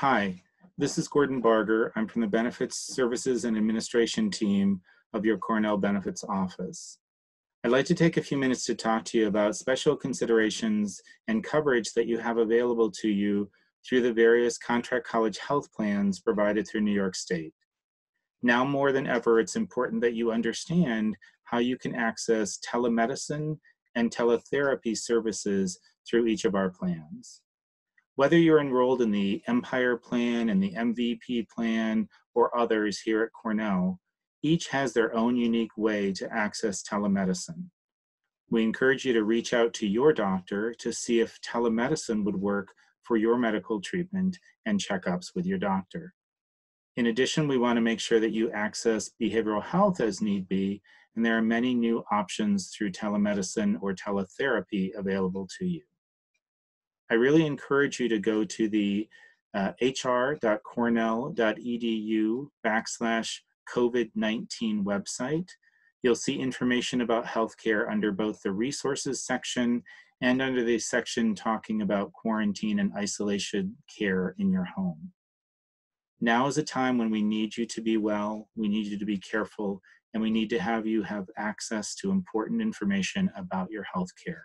Hi, this is Gordon Barger. I'm from the Benefits Services and Administration team of your Cornell Benefits Office. I'd like to take a few minutes to talk to you about special considerations and coverage that you have available to you through the various contract college health plans provided through New York State. Now more than ever, it's important that you understand how you can access telemedicine and teletherapy services through each of our plans. Whether you're enrolled in the Empire Plan and the MVP Plan or others here at Cornell, each has their own unique way to access telemedicine. We encourage you to reach out to your doctor to see if telemedicine would work for your medical treatment and checkups with your doctor. In addition, we want to make sure that you access behavioral health as need be, and there are many new options through telemedicine or teletherapy available to you. I really encourage you to go to the hr.cornell.edu/COVID-19 website. You'll see information about healthcare under both the resources section and under the section talking about quarantine and isolation care in your home. Now is a time when we need you to be well, we need you to be careful, and we need to have you have access to important information about your healthcare.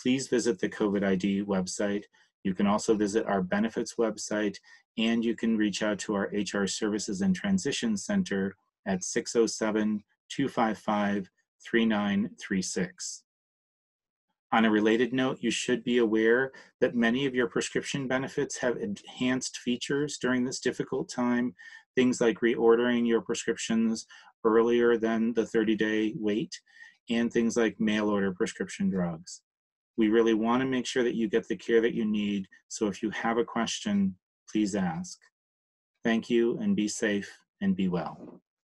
Please visit the COVID ID website. You can also visit our benefits website, and you can reach out to our HR Services and Transition Center at 607-255-3936. On a related note, you should be aware that many of your prescription benefits have enhanced features during this difficult time, things like reordering your prescriptions earlier than the 30-day wait, and things like mail-order prescription drugs. We really want to make sure that you get the care that you need, so if you have a question, please ask. Thank you, and be safe and be well.